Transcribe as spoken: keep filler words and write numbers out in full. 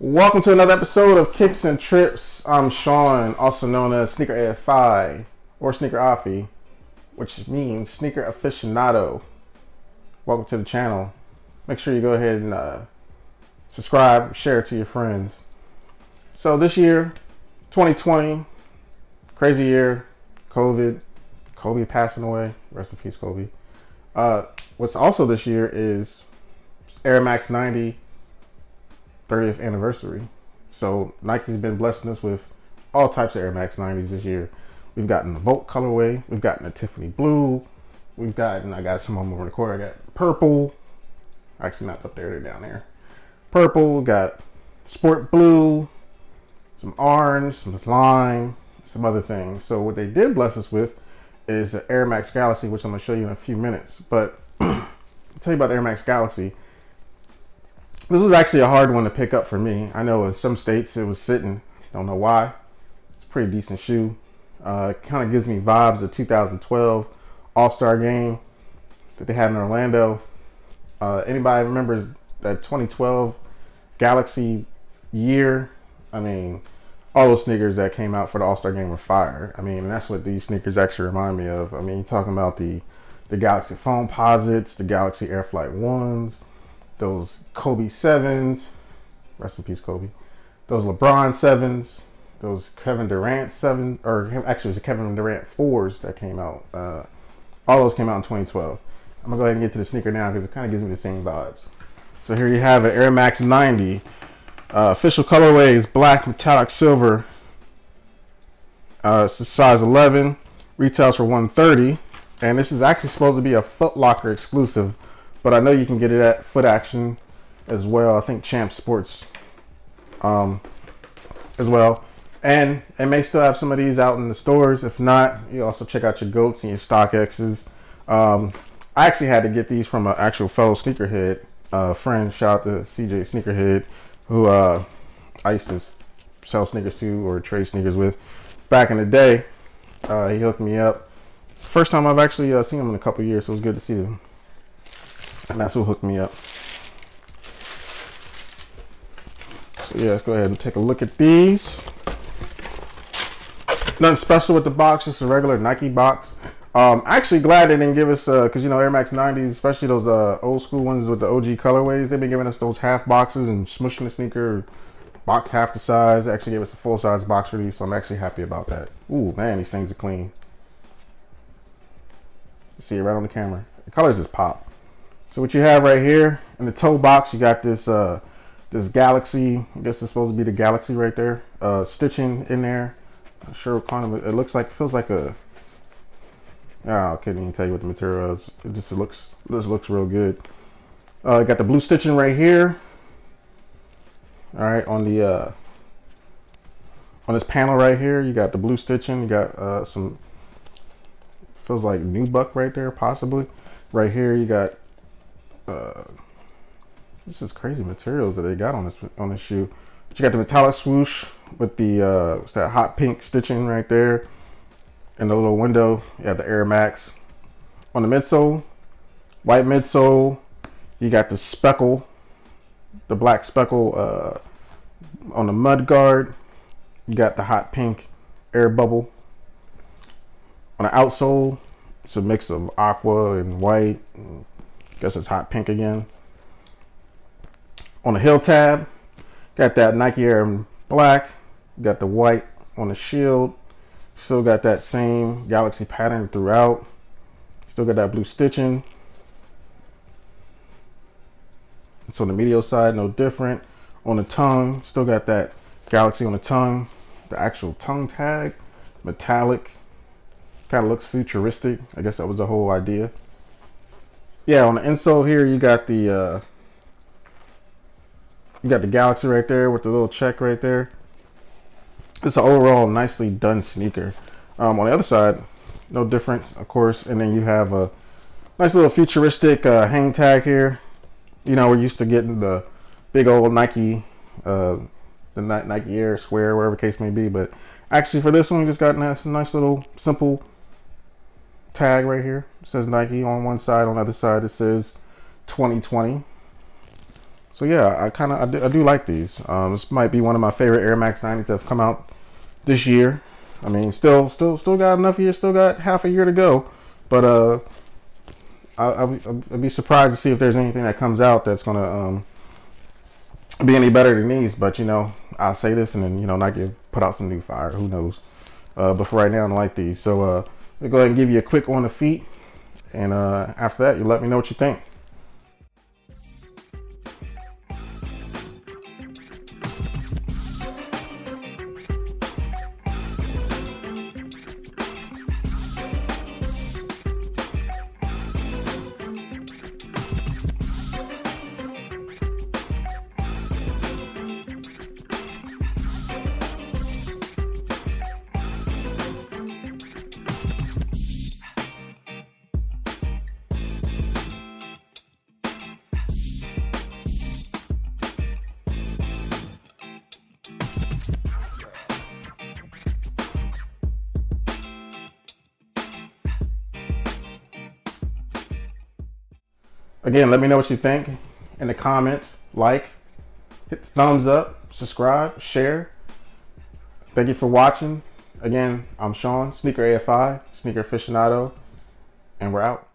Welcome to another episode of Kicks and Trips. I'm Sean, also known as Sneakerafi or Sneakerafi, which means sneaker aficionado. Welcome to the channel. Make sure you go ahead and uh, subscribe, share it to your friends. So this year, twenty twenty, crazy year, COVID, Kobe passing away, rest in peace, Kobe. Uh, what's also this year is Air Max ninety thirtieth anniversary. So Nike's been blessing us with all types of Air Max nineties this year. We've gotten the Volt colorway, we've gotten the Tiffany blue, we've gotten, I got some of them over the corner, I got purple, actually not up there, they're down there. Purple, got sport blue, some orange, some lime, some other things. So what they did bless us with is the Air Max Galaxy, which I'm gonna show you in a few minutes. But I'll tell you about the Air Max Galaxy. This was actually a hard one to pick up for me. I know in some states it was sitting, don't know why. It's a pretty decent shoe. Uh, it kind of gives me vibes of two thousand twelve All-Star Game that they had in Orlando. Uh, anybody remembers that twenty twelve Galaxy year? I mean, all those sneakers that came out for the All-Star Game were fire. I mean, and that's what these sneakers actually remind me of. I mean, you're talking about the, the Galaxy Foamposites, the Galaxy Air Flight Ones, those Kobe sevens, rest in peace Kobe, those LeBron sevens, those Kevin Durant seven, or actually it was the Kevin Durant fours that came out. Uh, all those came out in twenty twelve. I'm gonna go ahead and get to the sneaker now because it kind of gives me the same vibes. So here you have an Air Max ninety. Uh, official colorway is black, metallic silver. Uh, it's a size eleven, retails for one thirty. And this is actually supposed to be a Foot Locker exclusive, but I know you can get it at Foot Action as well. I think Champ Sports um, as well. And it may still have some of these out in the stores. If not, you also check out your GOATs and your StockXs. Um, I actually had to get these from an actual fellow sneakerhead uh, friend. Shout out to C J Sneakerhead, who uh, I used to sell sneakers to or trade sneakers with back in the day. Uh, he hooked me up. First time I've actually uh, seen him in a couple years, so it was good to see him. And that's who hooked me up. So yeah, let's go ahead and take a look at these. Nothing special with the box, just a regular Nike box. Um, actually glad they didn't give us, because uh, you know, Air Max nineties, especially those uh, old school ones with the O G colorways, they've been giving us those half boxes and smushing the sneaker, box half the size. They actually gave us a full size box for these, so I'm actually happy about that. Ooh, man, these things are clean. You see it right on the camera. The colors just pop. So what you have right here in the toe box, you got this uh, this Galaxy, I guess it's supposed to be the Galaxy right there, uh, stitching in there. Not sure what kind of, it looks like, feels like a, oh, I couldn't even tell you what the material is. It just it looks, this looks real good. Uh, got the blue stitching right here. All right, on the, uh, on this panel right here, you got the blue stitching, you got uh, some, feels like nubuck right there, possibly. Right here, you got, uh this is crazy materials that they got on this on this shoe, but you got the metallic swoosh with the uh what's that hot pink stitching right there, and the little window. You have the Air Max on the midsole, white midsole. You got the speckle, the black speckle uh on the mud guard. You got the hot pink air bubble on the outsole. It's a mix of aqua and white, and guess it's hot pink again. On the heel tab, got that Nike Air in black, got the white on the shield, still got that same Galaxy pattern throughout, still got that blue stitching. It's on the medial side, no different. On the tongue, still got that Galaxy on the tongue, the actual tongue tag, metallic, kind of looks futuristic. I guess that was the whole idea. Yeah, on the insole here, you got the uh, you got the Galaxy right there with the little check right there. It's an overall nicely done sneaker. Um, on the other side, no difference, of course. And then you have a nice little futuristic uh, hang tag here. You know, we're used to getting the big old Nike, uh, the Nike Air Square, wherever case may be. But actually, for this one, we just got a nice, nice little simple tag right here. It says Nike on one side, on the other side it says twenty twenty. So yeah, I kind of I do, I do like these. Um, this might be one of my favorite Air Max nineties to have come out this year. I mean, still, still, still got enough years, still got half a year to go. But uh, I, I, I'd be surprised to see if there's anything that comes out that's gonna um, be any better than these. But you know, I'll say this, and then you know, Nike put out some new fire. Who knows? Uh, but for right now, I don't like these. So uh, let me go ahead and give you a quick on the feet, and uh, after that, you let me know what you think. Again, let me know what you think in the comments. Like, hit the thumbs up, subscribe, share. Thank you for watching. Again, I'm Sean, Sneaker A F I, Sneaker Aficionado, and we're out.